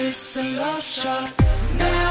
It's the love shot. No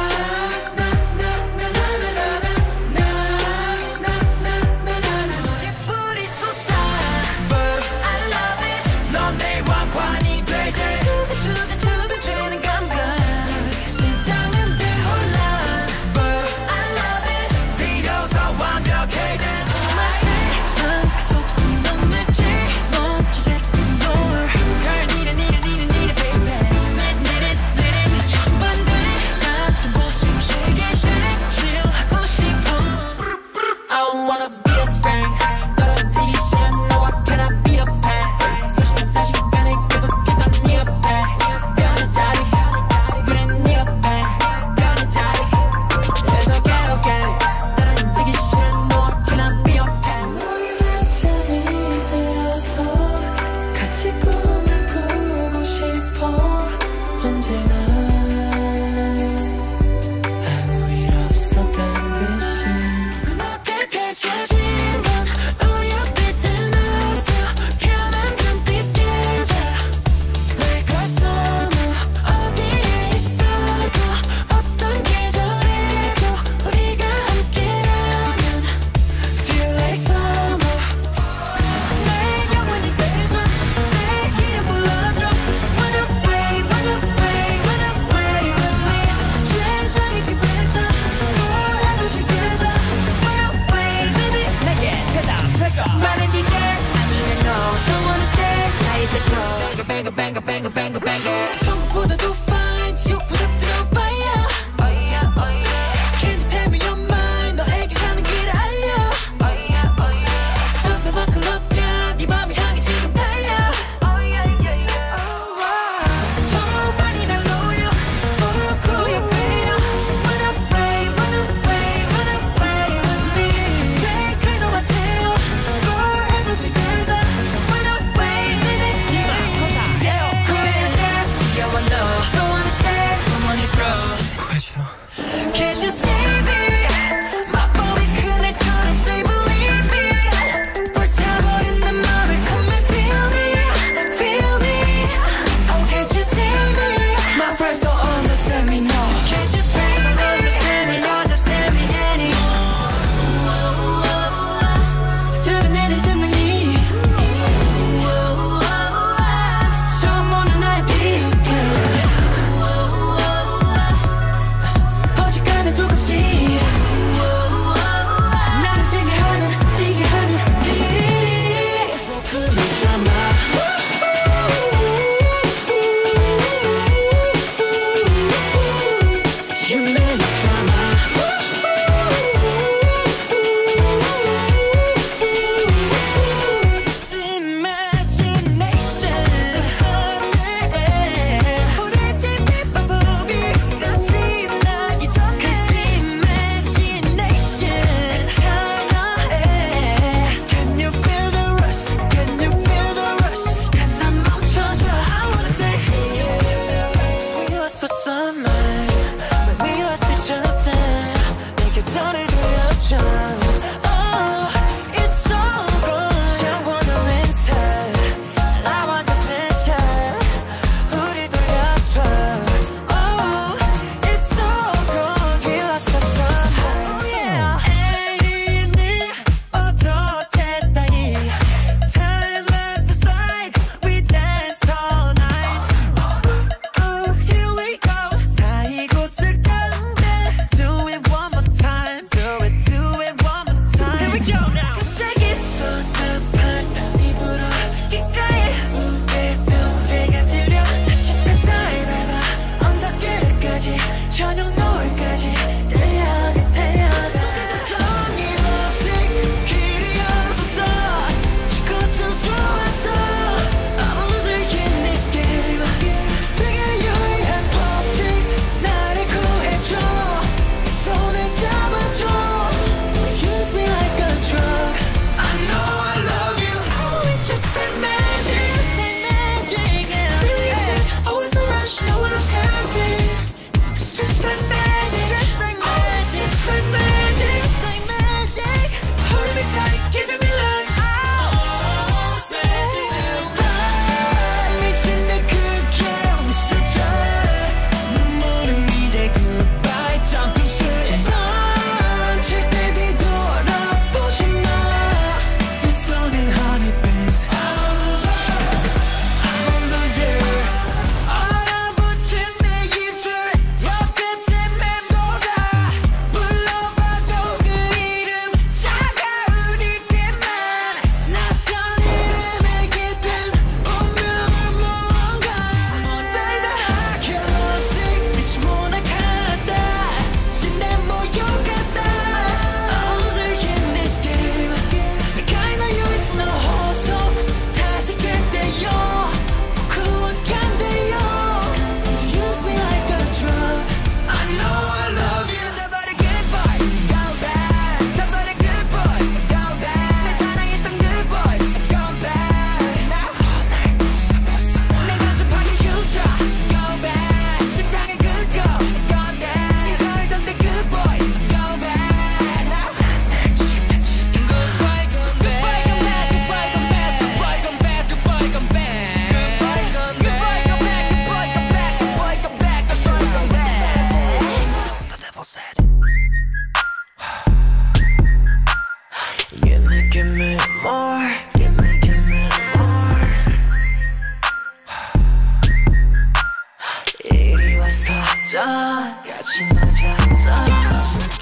다 같이 맞아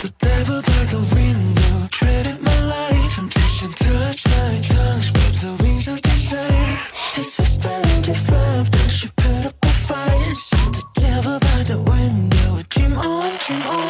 그때부터 the window treading my life I'm touching touch my tongue spread the wings of desire This was the end of love Don't you put up a fight Set the devil by the window Dream on, dream on